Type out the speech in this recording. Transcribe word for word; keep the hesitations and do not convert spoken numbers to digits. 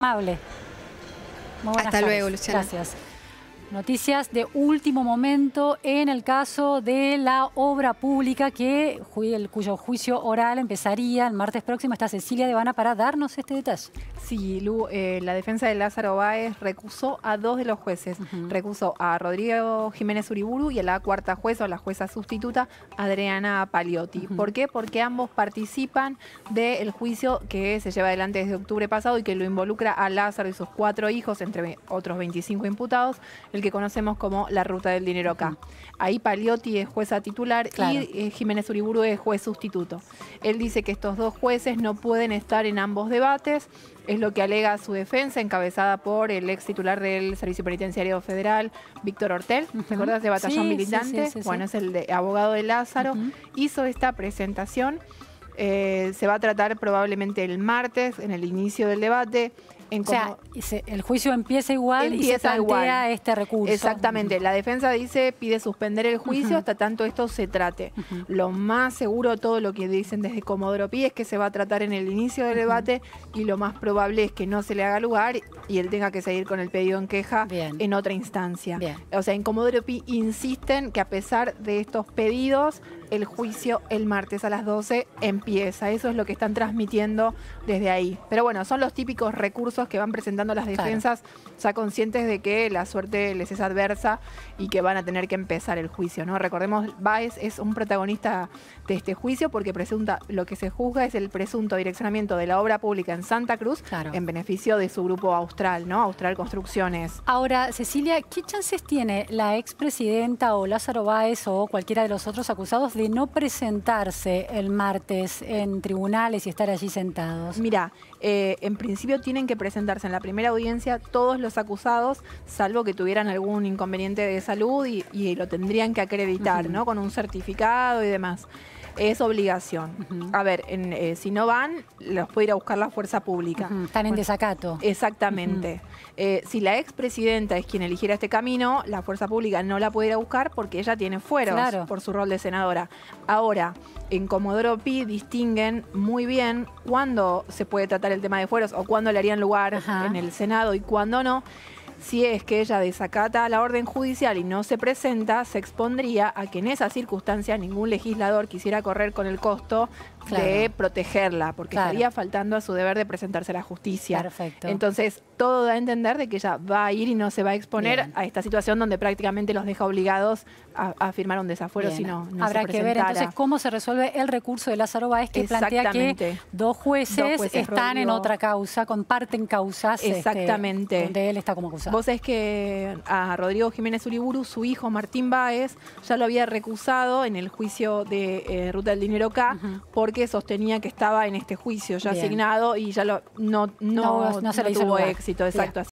Amable. Muy buenas Hasta tardes. Luego, Luciana. Gracias. Noticias de último momento en el caso de la obra pública que, cuyo juicio oral empezaría el martes próximo. Está Cecilia De Vanna para darnos este detalle. Sí, Lu, eh, la defensa de Lázaro Báez recusó a dos de los jueces. Uh-huh. Recusó a Rodrigo Jiménez Uriburu y a la cuarta jueza o la jueza sustituta, Adriana Palliotti. Uh-huh. ¿Por qué? Porque ambos participan del juicio que se lleva adelante desde octubre pasado y que lo involucra a Lázaro y sus cuatro hijos, entre otros veinticinco imputados, el que conocemos como la Ruta del Dinero K. Ahí Palliotti es jueza titular, claro, y eh, Jiménez Uriburu es juez sustituto. Él dice que estos dos jueces no pueden estar en ambos debates, es lo que alega su defensa, encabezada por el ex titular del Servicio Penitenciario Federal, Víctor Hortel. Uh-huh. ¿Te acordás de Batallón sí, Militante? Sí, sí, sí, sí. Bueno, es el de, abogado de Lázaro. Uh-huh. Hizo esta presentación. Eh, se va a tratar probablemente el martes, en el inicio del debate. En o sea, se, el juicio empieza igual empieza y se plantea igual. Este recurso. Exactamente. Uh-huh. La defensa dice, pide suspender el juicio uh-huh. hasta tanto esto se trate. Uh-huh. Lo más seguro, todo lo que dicen desde Comodoro Pi, es que se va a tratar en el inicio del debate uh-huh. y lo más probable es que no se le haga lugar y él tenga que seguir con el pedido en queja Bien. en otra instancia. Bien. O sea, en Comodoro Pi insisten que a pesar de estos pedidos, el juicio el martes a las doce empieza. Eso es lo que están transmitiendo desde ahí. Pero bueno, son los típicos recursos que van presentando las defensas, claro, ya conscientes de que la suerte les es adversa y que van a tener que empezar el juicio, ¿no? Recordemos, Báez es un protagonista de este juicio porque presunta, lo que se juzga es el presunto direccionamiento de la obra pública en Santa Cruz, claro, en beneficio de su grupo Austral, ¿no? Austral Construcciones. Ahora, Cecilia, ¿qué chances tiene la expresidenta o Lázaro Báez o cualquiera de los otros acusados de no presentarse el martes en tribunales y estar allí sentados? Mira, eh, en principio tienen que presentarse en la primera audiencia todos los acusados, salvo que tuvieran algún inconveniente de salud y, y lo tendrían que acreditar, uh-huh, ¿no? Con un certificado y demás. Es obligación. Uh-huh. A ver, en, eh, si no van, los puede ir a buscar la fuerza pública. Uh-huh. Están en bueno, desacato. Exactamente. Uh-huh. eh, si la expresidenta es quien eligiera este camino, la fuerza pública no la puede ir a buscar porque ella tiene fueros, claro, por su rol de senadora. Ahora, en Comodoro Pi distinguen muy bien cuándo se puede tratar el tema de fueros o cuándo le harían lugar, uh-huh, en el Senado y cuándo no. Si es que ella desacata la orden judicial y no se presenta, se expondría a que en esas circunstancias ningún legislador quisiera correr con el costo, claro, de protegerla, porque, claro, estaría faltando a su deber de presentarse a la justicia. Perfecto. Entonces, todo da a entender de que ella va a ir y no se va a exponer, bien, a esta situación donde prácticamente los deja obligados a, a firmar un desafuero, bien, si no, no habrá se que ver entonces cómo se resuelve el recurso de Lázaro Báez, que plantea que dos jueces, dos jueces están Rodrigo. en otra causa, comparten causas. Exactamente. Este, donde él está como acusado. Vos sabés que a Rodrigo Jiménez Uriburu, su hijo Martín Báez, ya lo había recusado en el juicio de eh, Ruta del Dinero K, uh-huh, porque sostenía que estaba en este juicio ya, bien, asignado y ya lo, no, no, no, no, no se le hizo tuvo lugar. éxito. Exacto. Bien.